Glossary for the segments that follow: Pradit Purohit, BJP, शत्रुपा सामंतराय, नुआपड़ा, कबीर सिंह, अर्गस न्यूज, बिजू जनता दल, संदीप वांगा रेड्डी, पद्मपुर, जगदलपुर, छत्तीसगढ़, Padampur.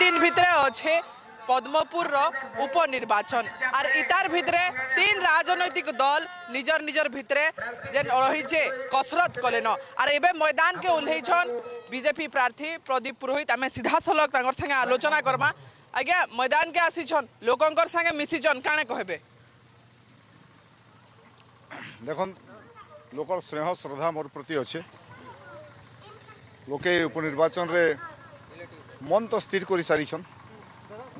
दिन भितर अच्छे पद्मपुर उपनिर्वाचन आर इतार भितरे तीन राजनैतिक दल निजर निजर भितरे जेन रहीचे कसरत कलेन आर एबे मैदान के ओल्हेछन बीजेपी प्रार्थी प्रदीप पुरोहित। आम सीधा सलग तांगर संगे आलोचना करमा। आज्ञा मैदान के आसीछन लोकंकर संगे मिसीछन काने कहबे? देखन लोकर स्नेह श्रद्धा मोर प्रति अछि, लोके उपनिर्वाचन रे मन तो स्थिर करि सारिछन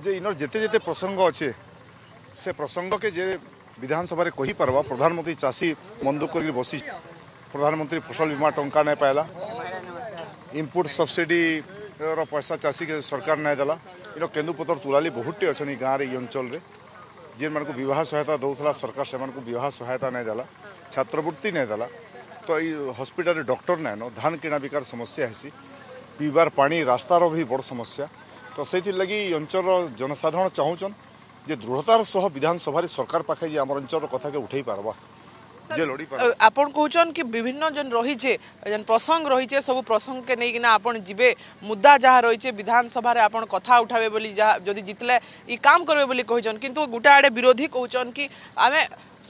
जे इनर जेते जेते प्रसंग अच्छे से प्रसंग के जे विधानसभा कही पार्बा। प्रधानमंत्री चाषी मन दुख कर बसी, प्रधानमंत्री फसल बीमा टंका नहीं पाला, इनपुट सब्सिडी पैसा चाषी के सरकार नहीं देला। इन केंदुपतर तुराली बहुत अच्छा गाँव में अंचल में जेन मानक बहुत सहायता दूसरा सरकार से बहुत सहायता नहीं देला, छात्रवृत्ति नहीं देला, तो ये हस्पिटाल डॉक्टर नहीं न, धान किणा बिकार समस्या है, पीबार पानी रास्तार भी बड़ समस्या। तो से लगी अंचल जनसाधारण चाहून जे दृढ़तार सह विधानसभा सरकार पाखे जे आम अंचल कथा के उठे पार्बा जे लड़ी पार्बा। आपन कहचन कि विभिन्न जन रहीचे जन प्रसंग रहीचे सब प्रसंग के नहीं किना आपन जीवे मुद्दा जहाँ रहीचे विधानसभा रे आपन कथा उठाबे बोली जदि जितले ई काम करबे बोली कहचन, किंतु गुटा आड़े विरोधी कहचन कि आमे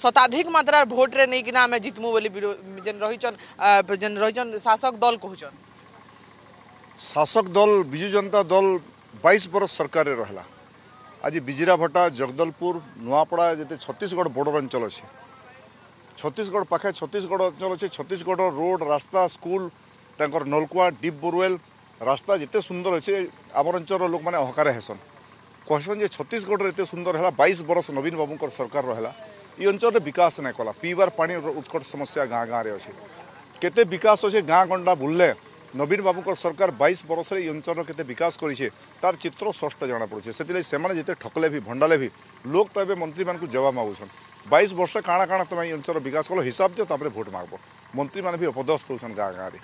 शताधिक मात्रा भोट रे नहीं किना आमे जितमु बोली जन रहीचन शासक दल कहचन। शासक दल बिजू जनता दल 22 बरस सरकार रहा। आज बिजिराभट्टा जगदलपुर नुआपड़ा जिते छत्तीसगढ़ बॉर्डर अंचल अच्छे, छत्तीसगढ़ पाखे छत्तीसगढ़ अंचल अच्छे, छत्तीसगढ़ रोड रास्ता स्कूल तंकर नलकुआ डीप बोरवेल रास्ता जिते सुंदर अच्छे आम अंचल लोक मैंने अहकार हेसन कहसन जे छत्तीसगढ़ रे एते सुंदर है 22 बरस नवीन बाबूंकर सरकार रहा। ये अंचल विकास नहीं कला, पीबार पानी उत्कट समस्या गाँ गाँव में अच्छे, केते विकास अच्छे गाँ गंडा बुलले नवीन बाबूंकर सरकार 22 बरस रे अंचल केते विकास करिछे तार चित्र स्पष्ट जाना पड़ुछे। सेतिले सेमाने जेते ठकले भी भंडाले भी लोक तो एबे मंत्री मान को जवाब मागुछन 22 वर्ष काणा काणा तमे अंचल विकास कलो हिसाब दियो तापरे भोट मागबो। मंत्री मान भी अपदस्थ होछन गाँ गाँ रे।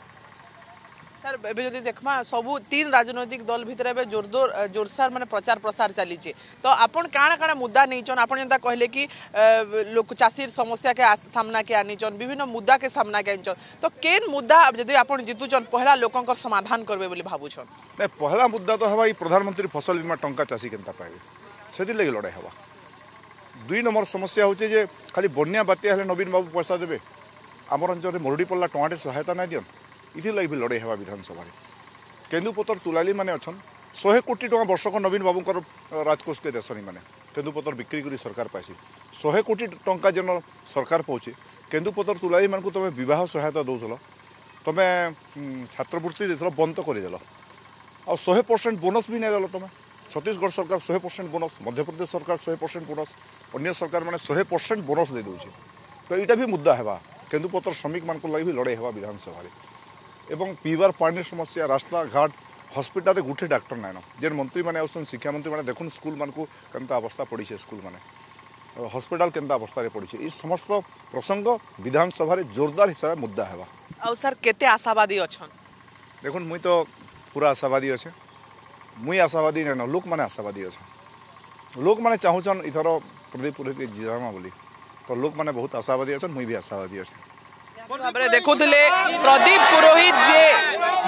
सर एबे जदि देखमा सबु तीन राजनैतिक दल भितर एबे जोरसार माने प्रचार प्रसार चलीचे, तो आपन काणा काणा मुद्दा नहींचन? आपन जनता कहले कि लोक चाषीर समस्या के सामना के आनीचन, विभिन्न मुद्दा के सामना के आनीचन, तो केन मुद्दा जदि आपन जितुचन पहला लोकन को समाधान करबे बोली भाबुछन? नै पहला मुद्दा तो हवा ई प्रधानमंत्री फसल बीमा टंका चाषी केनता पाइबे, सेदि लगे लड़ाई हवा। दुई नंबर समस्या होचे जे खाली बन्या बात्या हेले नवीन बाबू पैसा देबे, आमर अंचल रे मरुडी पल्ला टंकाटे सहायता नै दियन, इथिर भी लड़ाई है विधानसभा। केंदुपतर तुलाली मैंने अच्छा 100 कोटी टका वर्षक नवीन बाबूंकर राजकोष के देशनी मैंने केंदुपतर बिक्री करी सरकार पासी 100 कोटी टंका जन सरकार पहुँचे। केंदुपतर तुलाली मानू तुम बहुत सहायता दूल, तुम्हें छात्रवृत्ति देल बंद तो करदेल, आ 100% बोनस भी नहीं देल। तुम छत्तीसगढ़ सरकार 100% बोनस, मध्यप्रदेश सरकार 100% बोनस, अन्य सरकार मैंने 100% बोनस दे दूचे। तो यहाँ भी मुद्दा है केंदुपतर श्रमिक मान लगे भी लड़ाई है विधानसभा। एवं पीबार पानी समस्या रास्ता घाट हस्पिटाल गोटे डाक्टर नाइन जेन मंत्री मैंने आसान शिक्षामंत्री मैंने देखुन स्कूल मान को केनता अवस्था पड़ी है, स्कूल मैंने हस्पिटाल केनता अवस्था पड़ी है। ये समस्त प्रसंग विधानसभा जोरदार हिसाब मुद्दा है। और सर केते आशावादी अच्छा? देखुन मुई तो पूरा आशावादी अच्छे, मुई आशावादी नाइन, लोक मैंने आशावादी अच्छा। लोक मैंने चाहून इथर प्रदीप पुरोहित जीरामा बोली, तो लोक मैंने बहुत आशावादी अच्छा, मुई भी आशावादी अच्छे। देखुले प्रदीप पुरोहित जे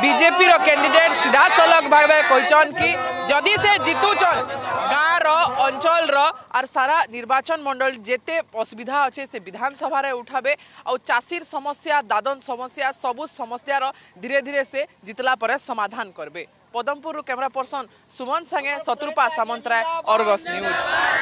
बीजेपी रो कैंडिडेट सीधा सलग भाव कहन कि जदि से जितुचन गाँव रो अंचल रो आर सारा निर्वाचन मंडल जेते असुविधा अच्छे से विधानसभा रे उठाबे और चाषीर समस्या दादन समस्या सबु समस्या रो धीरे धीरे से जितला पर समाधान करबे। पदमपुर कैमरा पर्सन सुमन संगे शत्रुपा सामंतराय, अर्गस न्यूज।